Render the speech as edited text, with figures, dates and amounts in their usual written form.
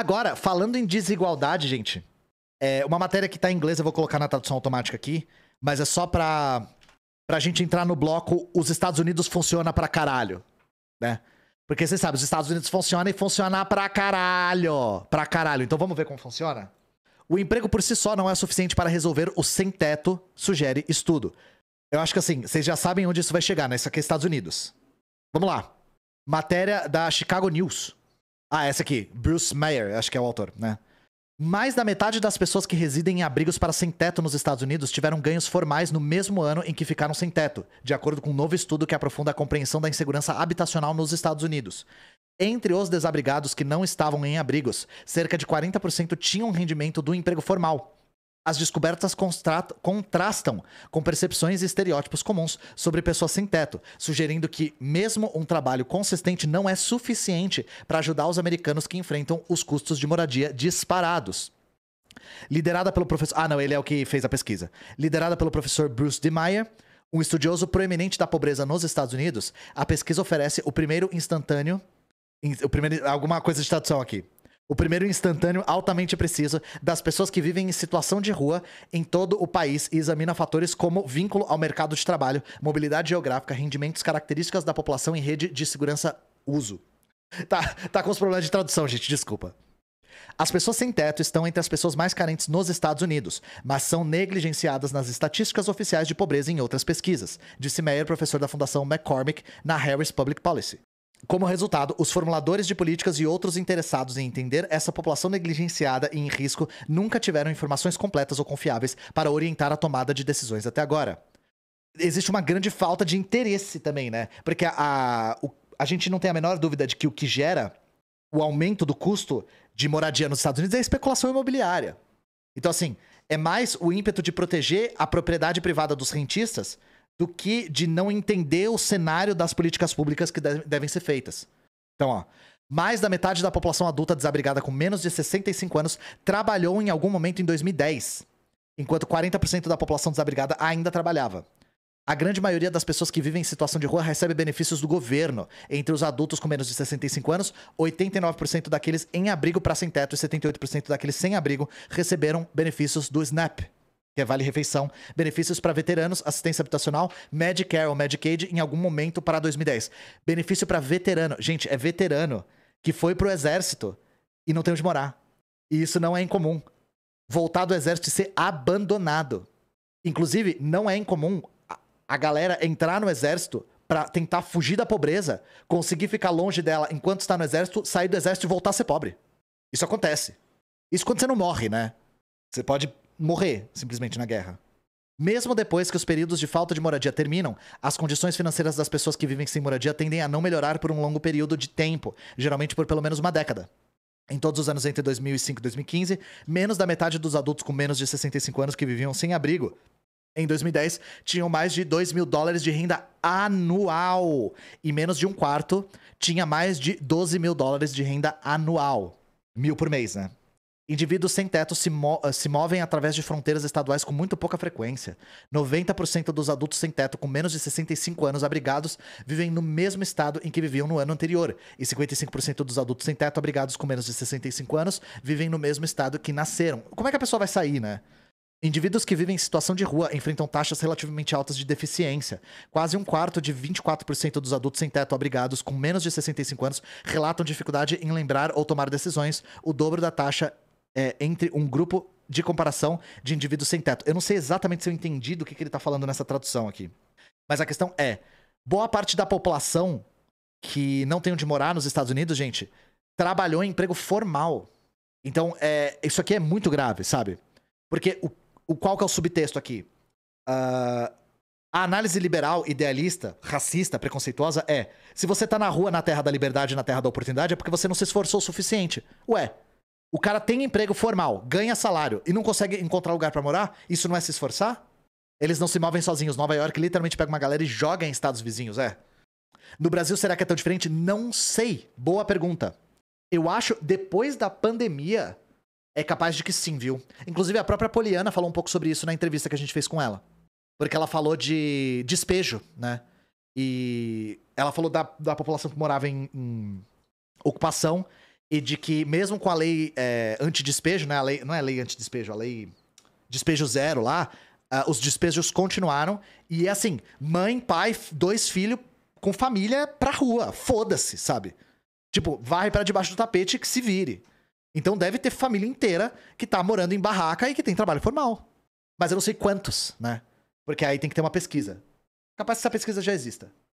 Agora, falando em desigualdade, gente, é uma matéria que tá em inglês, eu vou colocar na tradução automática aqui, mas é só pra gente entrar no bloco, os Estados Unidos funciona pra caralho, né? Porque vocês sabem, os Estados Unidos funcionam e funcionar pra caralho, pra caralho. Então vamos ver como funciona? O emprego por si só não é suficiente para resolver o sem-teto, sugere estudo. Eu acho que assim, vocês já sabem onde isso vai chegar, né? Isso aqui é Estados Unidos. Vamos lá. Matéria da Chicago News. Ah, essa aqui. Bruce Meyer, acho que é o autor, né? Mais da metade das pessoas que residem em abrigos para sem-teto nos Estados Unidos tiveram ganhos formais no mesmo ano em que ficaram sem-teto, de acordo com um novo estudo que aprofunda a compreensão da insegurança habitacional nos Estados Unidos. Entre os desabrigados que não estavam em abrigos, cerca de 40% tinham rendimento do emprego formal. As descobertas contrastam com percepções e estereótipos comuns sobre pessoas sem teto, sugerindo que mesmo um trabalho consistente não é suficiente para ajudar os americanos que enfrentam os custos de moradia disparados. Liderada pelo professor... Ah, não, ele é o que fez a pesquisa. Liderada pelo professor Bruce DeMeyer, um estudioso proeminente da pobreza nos Estados Unidos, a pesquisa oferece o primeiro instantâneo... alguma coisa de tradução aqui. O primeiro instantâneo altamente preciso das pessoas que vivem em situação de rua em todo o país e examina fatores como vínculo ao mercado de trabalho, mobilidade geográfica, rendimentos, características da população em rede de segurança, uso. Tá com os problemas de tradução, gente, desculpa. As pessoas sem teto estão entre as pessoas mais carentes nos Estados Unidos, mas são negligenciadas nas estatísticas oficiais de pobreza e em outras pesquisas, disse Meyer, professor da Fundação McCormick, na Harris Public Policy. Como resultado, os formuladores de políticas e outros interessados em entender essa população negligenciada e em risco nunca tiveram informações completas ou confiáveis para orientar a tomada de decisões até agora. Existe uma grande falta de interesse também, né? Porque a gente não tem a menor dúvida de que o que gera o aumento do custo de moradia nos Estados Unidos é a especulação imobiliária. Então, assim, é mais o ímpeto de proteger a propriedade privada dos rentistas do que de não entender o cenário das políticas públicas que devem ser feitas. Então, ó, mais da metade da população adulta desabrigada com menos de 65 anos trabalhou em algum momento em 2010, enquanto 40% da população desabrigada ainda trabalhava. A grande maioria das pessoas que vivem em situação de rua recebe benefícios do governo. Entre os adultos com menos de 65 anos, 89% daqueles em abrigo para sem-teto e 78% daqueles sem abrigo receberam benefícios do SNAP, que é vale-refeição, benefícios para veteranos, assistência habitacional, Medicare ou Medicaid em algum momento para 2010. Benefício para veterano. Gente, é veterano que foi pro exército e não tem onde morar. E isso não é incomum. Voltar do exército e ser abandonado. Inclusive, não é incomum a galera entrar no exército para tentar fugir da pobreza, conseguir ficar longe dela enquanto está no exército, sair do exército e voltar a ser pobre. Isso acontece. Isso quando você não morre, né? Você pode morrer, simplesmente, na guerra. Mesmo depois que os períodos de falta de moradia terminam, as condições financeiras das pessoas que vivem sem moradia tendem a não melhorar por um longo período de tempo, geralmente por pelo menos uma década. Em todos os anos entre 2005 e 2015, menos da metade dos adultos com menos de 65 anos que viviam sem abrigo, em 2010, tinham mais de US$2.000 de renda anual, e menos de um quarto tinha mais de US$12.000 de renda anual. 1.000 por mês, né? Indivíduos sem teto se movem através de fronteiras estaduais com muito pouca frequência. 90% dos adultos sem teto com menos de 65 anos abrigados vivem no mesmo estado em que viviam no ano anterior. E 55% dos adultos sem teto abrigados com menos de 65 anos vivem no mesmo estado que nasceram. Como é que a pessoa vai sair, né? Indivíduos que vivem em situação de rua enfrentam taxas relativamente altas de deficiência. Quase um quarto de 24% dos adultos sem teto abrigados com menos de 65 anos relatam dificuldade em lembrar ou tomar decisões, o dobro da taxa entre um grupo de comparação de indivíduos sem teto. Eu não sei exatamente se eu entendi do que ele tá falando nessa tradução aqui. Mas a questão é, boa parte da população que não tem onde morar nos Estados Unidos, gente, trabalhou em emprego formal. Então, isso aqui é muito grave, sabe? Porque qual que é o subtexto aqui? A análise liberal, idealista, racista, preconceituosa é: se você tá na rua, na terra da liberdade, na terra da oportunidade, é porque você não se esforçou o suficiente. Ué, o cara tem emprego formal, ganha salário e não consegue encontrar lugar pra morar? Isso não é se esforçar? Eles não se movem sozinhos. Nova York literalmente pega uma galera e joga em estados vizinhos, é. No Brasil, será que é tão diferente? Não sei. Boa pergunta. Eu acho, depois da pandemia, é capaz de que sim, viu? Inclusive, a própria Poliana falou um pouco sobre isso na entrevista que a gente fez com ela. Porque ela falou de despejo, né? E ela falou da população que morava em ocupação E de que mesmo com a lei antidespejo, né? A lei, não é a lei antidespejo, a lei despejo zero lá, os despejos continuaram. E assim, mãe, pai, dois filhos com família pra rua. Foda-se, sabe? Tipo, varre pra debaixo do tapete que se vire. Então deve ter família inteira que tá morando em barraca e que tem trabalho formal. Mas eu não sei quantos, né? Porque aí tem que ter uma pesquisa. Capaz que essa pesquisa já exista.